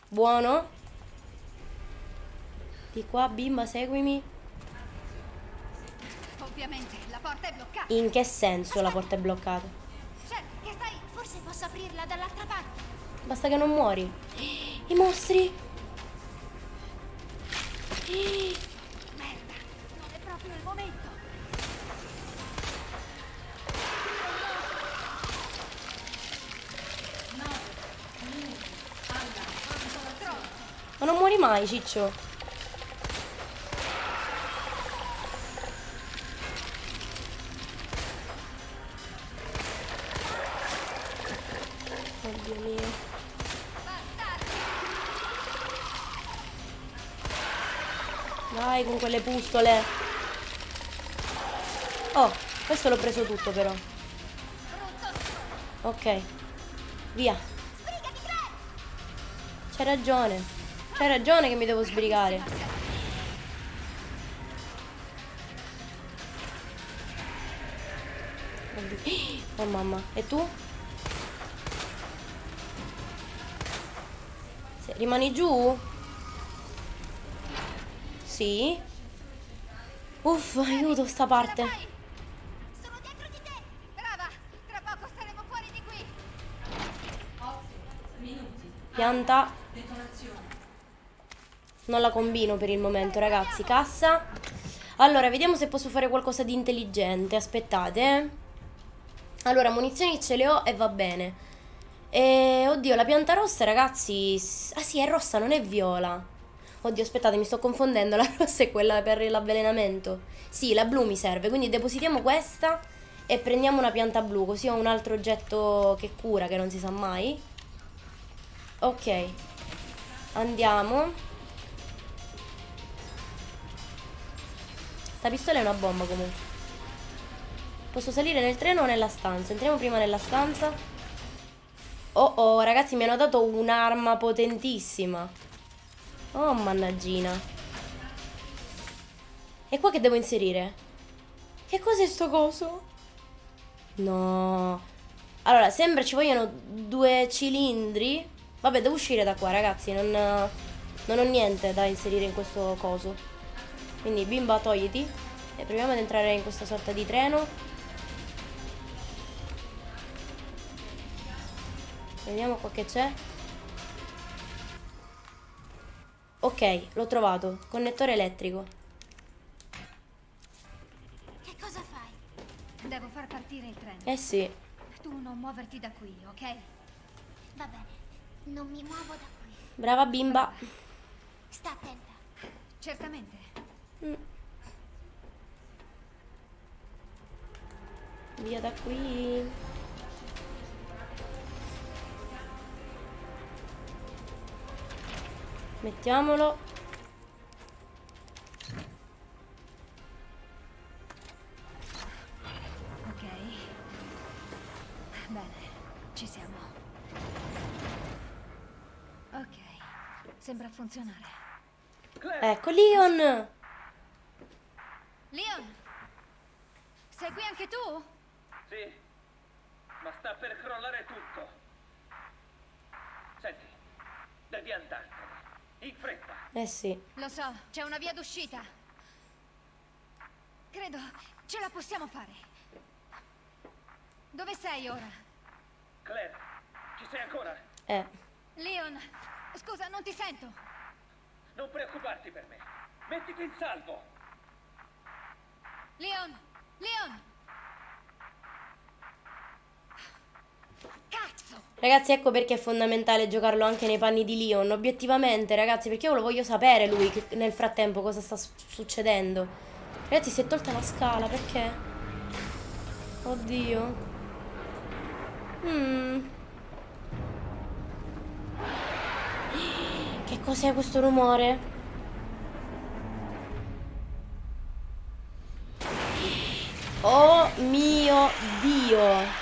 Buono. Di qua, bimba, seguimi. Ovviamente. Porta è bloccata. In che senso? Aspetta. La porta è bloccata? Sherry, che stai? Forse posso aprirla dall'altra parte. Basta che non muori. I mostri. Merda, non è proprio il momento. No. Ma non muori mai, ciccio. Vai con quelle pustole. Oh, questo l'ho preso tutto però. Ok, via. C'hai ragione. C'hai ragione che mi devo sbrigare. Oh mamma, e tu? Rimani giù? Sì. Uff, aiuto sta parte. Sono dentro di te. Brava, tra poco saremo fuori di qui. otto minuti. Pianta. Non la combino per il momento, ragazzi. Cassa. Allora, vediamo se posso fare qualcosa di intelligente. Aspettate. Allora, munizioni ce le ho e va bene. E, oddio, la pianta rossa, ragazzi. Ah sì, è rossa, non è viola. Oddio, aspettate, mi sto confondendo. La rossa è quella per l'avvelenamento. Sì, la blu mi serve, quindi depositiamo questa e prendiamo una pianta blu, così ho un altro oggetto che cura, che non si sa mai. Ok, andiamo. Sta pistola è una bomba comunque. Posso salire nel treno o nella stanza? Entriamo prima nella stanza. Oh oh, ragazzi, mi hanno dato un'arma potentissima. Oh, mannaggina. E qua che devo inserire? Che cos'è sto coso? No. Allora, sembra ci vogliono due cilindri. Vabbè, devo uscire da qua, ragazzi. Non, non ho niente da inserire in questo coso. Quindi, bimba, togliti. E proviamo ad entrare in questa sorta di treno. Vediamo qua che c'è. Ok, l'ho trovato. Connettore elettrico. Che cosa fai? Devo far partire il treno. Eh sì. Tu non muoverti da qui, ok? Va bene. Non mi muovo da qui. Brava bimba. Brava. Sta attenta. Certamente. Mm. Via da qui. Mettiamolo. Ok. Bene, ci siamo. Ok, sembra funzionare. Claire. Ecco Leon. Leon, sei qui anche tu? Sì, ma sta per crollare tutto. Senti, devi andartene, in fretta. Eh sì. Lo so, c'è una via d'uscita. Credo ce la possiamo fare. Dove sei ora? Claire, ci sei ancora? Eh. Leon, scusa, non ti sento. Non preoccuparti per me. Mettiti in salvo. Leon, Leon. Cazzo! Ragazzi, ecco perché è fondamentale giocarlo anche nei panni di Leon. Obiettivamente, ragazzi, perché io lo voglio sapere lui che nel frattempo cosa sta succedendo. Ragazzi, si è tolta la scala, perché? Oddio. Mm. Che cos'è questo rumore? Oh mio Dio!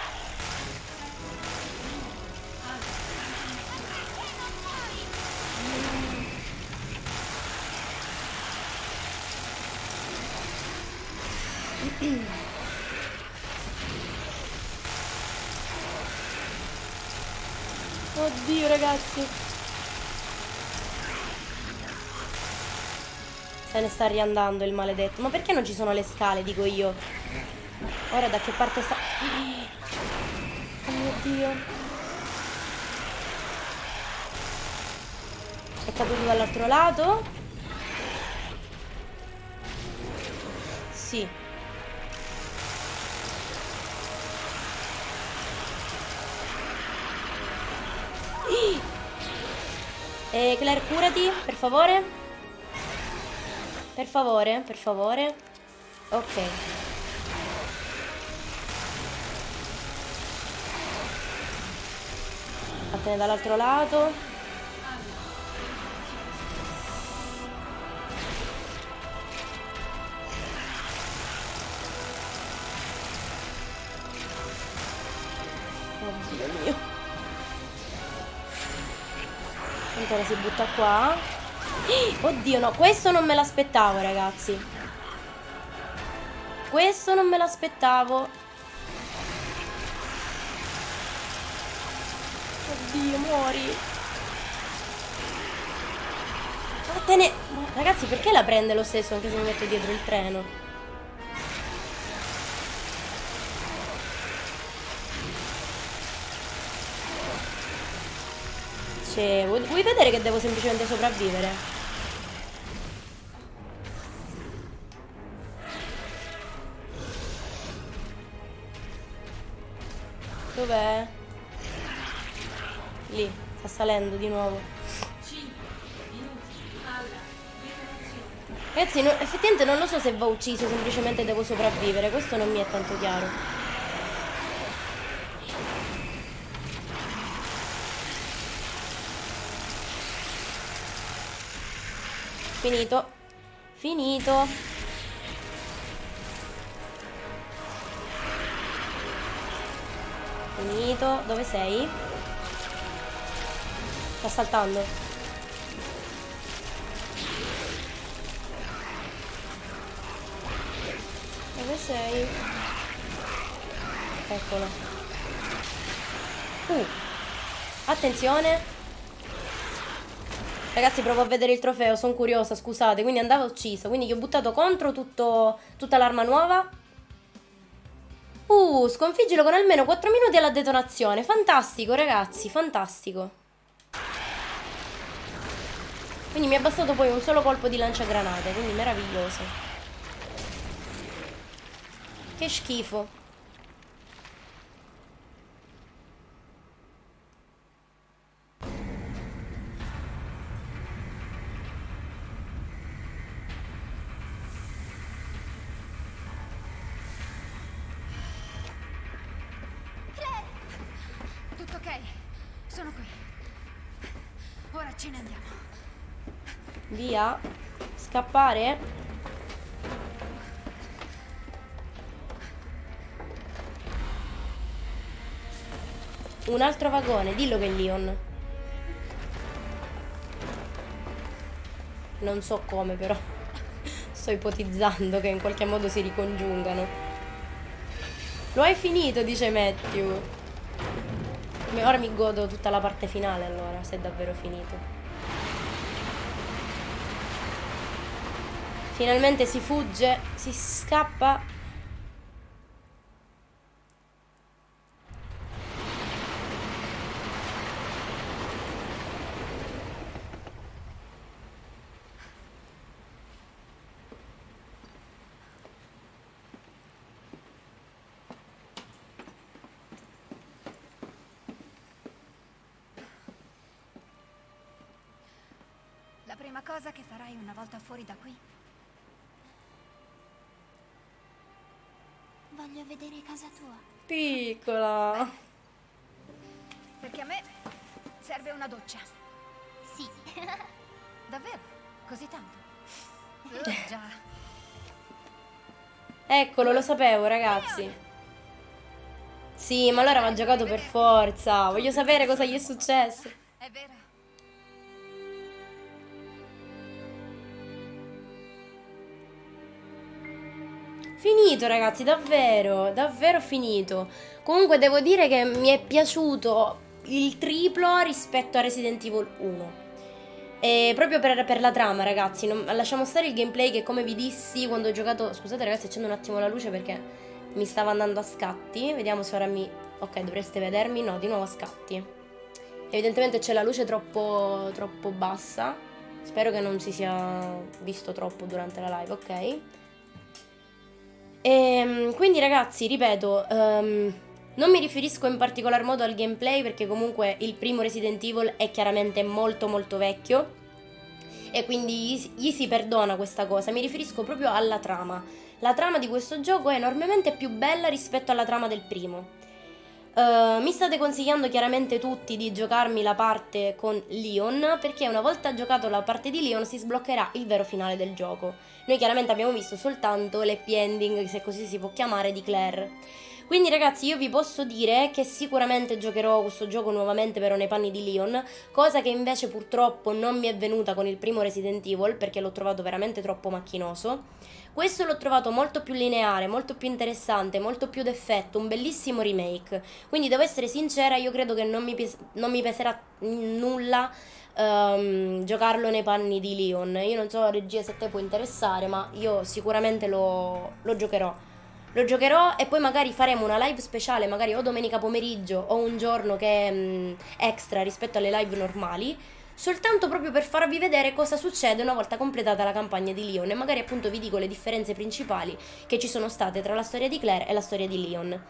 Oddio ragazzi, se ne sta riandando il maledetto. Ma perché non ci sono le scale, dico io? Ora da che parte sta? Oh mio Dio. È caduto dall'altro lato. Sì. Eh, Claire, curati, per favore. Per favore, per favore. Ok. Vattene dall'altro lato. Oddio mio. Ora si butta qua. Oddio no, questo non me l'aspettavo ragazzi. Questo non me l'aspettavo. Oddio, muori. Vattene. Ragazzi, perché la prende lo stesso anche se mi metto dietro il treno? Cioè, vuoi, vuoi vedere che devo semplicemente sopravvivere? Dov'è? Lì, sta salendo di nuovo. Ragazzi, no, effettivamente non lo so se va ucciso, semplicemente devo sopravvivere, questo non mi è tanto chiaro. Finito. Finito. Finito. Dove sei? Sta saltando. Dove sei? Eccolo. Uh. Attenzione. Ragazzi, provo a vedere il trofeo, sono curiosa, scusate. Quindi andava ucciso, quindi gli ho buttato contro tutto, tutta l'arma nuova. Uh, sconfiggilo con almeno quattro minuti alla detonazione. Fantastico ragazzi, fantastico. Quindi mi è bastato poi un solo colpo di lanciagranate, quindi meraviglioso. Che schifo. Via. Scappare. Un altro vagone. Dillo che è Leon. Non so come però. Sto ipotizzando che in qualche modo si ricongiungano. Lo hai finito, dice Matthew. Ora mi godo tutta la parte finale, allora, se è davvero finito. Finalmente si fugge, si scappa. La prima cosa che farai una volta fuori da qui. Voglio vedere casa tua. Piccola. Beh, perché a me serve una doccia. Sì. Davvero? Così tanto? Oh, già. Eccolo, lo sapevo, ragazzi. Sì, ma allora mi ha giocato per forza. Voglio sapere cosa gli è successo. È vero. Finito, ragazzi, davvero, davvero finito. Comunque devo dire che mi è piaciuto il triplo rispetto a Resident Evil uno. E proprio per, per la trama, ragazzi, non, lasciamo stare il gameplay che, come vi dissi quando ho giocato... Scusate, ragazzi, accendo un attimo la luce perché mi stava andando a scatti. Vediamo se ora mi... Ok, dovreste vedermi. No, di nuovo a scatti. Evidentemente c'è la luce troppo, troppo bassa. Spero che non si sia visto troppo durante la live, ok? E quindi, ragazzi, ripeto, um, non mi riferisco in particolar modo al gameplay, perché comunque il primo Resident Evil è chiaramente molto molto vecchio e quindi gli, gli si perdona questa cosa. Mi riferisco proprio alla trama. La trama di questo gioco è enormemente più bella rispetto alla trama del primo. Uh, mi state consigliando chiaramente tutti di giocarmi la parte con Leon, perché una volta giocato la parte di Leon si sbloccherà il vero finale del gioco. Noi chiaramente abbiamo visto soltanto l'happy ending, se così si può chiamare, di Claire. Quindi, ragazzi, io vi posso dire che sicuramente giocherò questo gioco nuovamente, però nei panni di Leon, cosa che invece purtroppo non mi è venuta con il primo Resident Evil, perché l'ho trovato veramente troppo macchinoso. Questo l'ho trovato molto più lineare, molto più interessante, molto più d'effetto, un bellissimo remake. Quindi devo essere sincera, io credo che non mi, pes non mi peserà nulla um, giocarlo nei panni di Leon. Io non so, regia, se te può interessare, ma io sicuramente lo, lo giocherò. Lo giocherò e poi magari faremo una live speciale, magari o domenica pomeriggio o un giorno che è um, extra rispetto alle live normali, soltanto proprio per farvi vedere cosa succede una volta completata la campagna di Leon, e magari appunto vi dico le differenze principali che ci sono state tra la storia di Claire e la storia di Leon.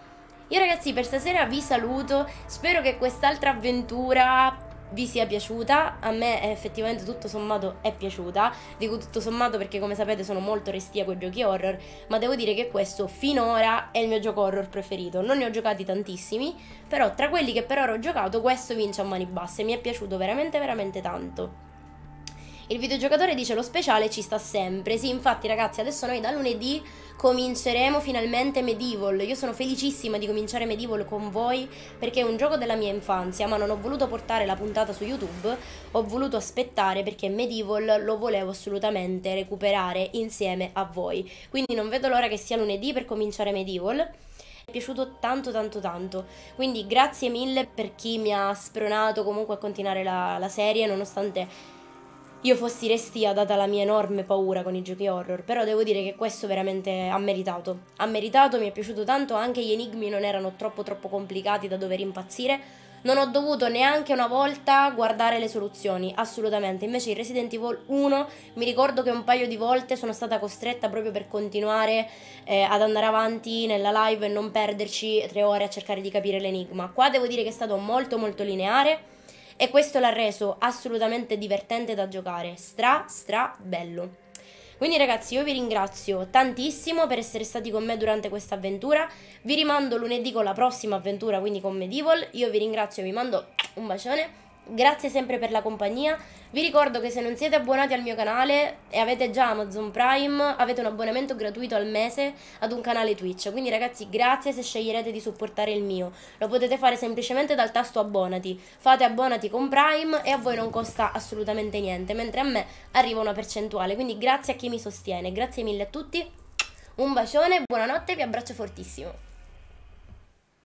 Io, ragazzi, per stasera vi saluto, spero che quest'altra avventura vi sia piaciuta. A me effettivamente tutto sommato è piaciuta, dico tutto sommato perché, come sapete, sono molto restia con i giochi horror, ma devo dire che questo finora è il mio gioco horror preferito. Non ne ho giocati tantissimi, però tra quelli che per ora ho giocato questo vince a mani basse, mi è piaciuto veramente veramente tanto. Il videogiocatore dice: lo speciale ci sta sempre. Sì, infatti, ragazzi, adesso noi da lunedì cominceremo finalmente Medieval. Io sono felicissima di cominciare Medieval con voi, perché è un gioco della mia infanzia, ma non ho voluto portare la puntata su YouTube, ho voluto aspettare perché Medieval lo volevo assolutamente recuperare insieme a voi. Quindi non vedo l'ora che sia lunedì per cominciare Medieval. Mi è piaciuto tanto tanto tanto, quindi grazie mille per chi mi ha spronato comunque a continuare la, la serie, nonostante io fossi restia data la mia enorme paura con i giochi horror. Però devo dire che questo veramente ha meritato. Ha meritato, mi è piaciuto tanto, anche gli enigmi non erano troppo troppo complicati da dover impazzire. Non ho dovuto neanche una volta guardare le soluzioni, assolutamente. Invece in Resident Evil uno mi ricordo che un paio di volte sono stata costretta, proprio per continuare eh, ad andare avanti nella live e non perderci tre ore a cercare di capire l'enigma. Qua devo dire che è stato molto molto lineare, e questo l'ha reso assolutamente divertente da giocare, stra stra bello. Quindi, ragazzi, io vi ringrazio tantissimo per essere stati con me durante questa avventura, vi rimando lunedì con la prossima avventura, quindi con Medieval. Io vi ringrazio e vi mando un bacione, grazie sempre per la compagnia. Vi ricordo che se non siete abbonati al mio canale e avete già Amazon Prime, avete un abbonamento gratuito al mese ad un canale Twitch. Quindi, ragazzi, grazie se sceglierete di supportare il mio. Lo potete fare semplicemente dal tasto abbonati. Fate abbonati con Prime e a voi non costa assolutamente niente, mentre a me arriva una percentuale. Quindi grazie a chi mi sostiene, grazie mille a tutti. Un bacione, buonanotte, vi abbraccio fortissimo.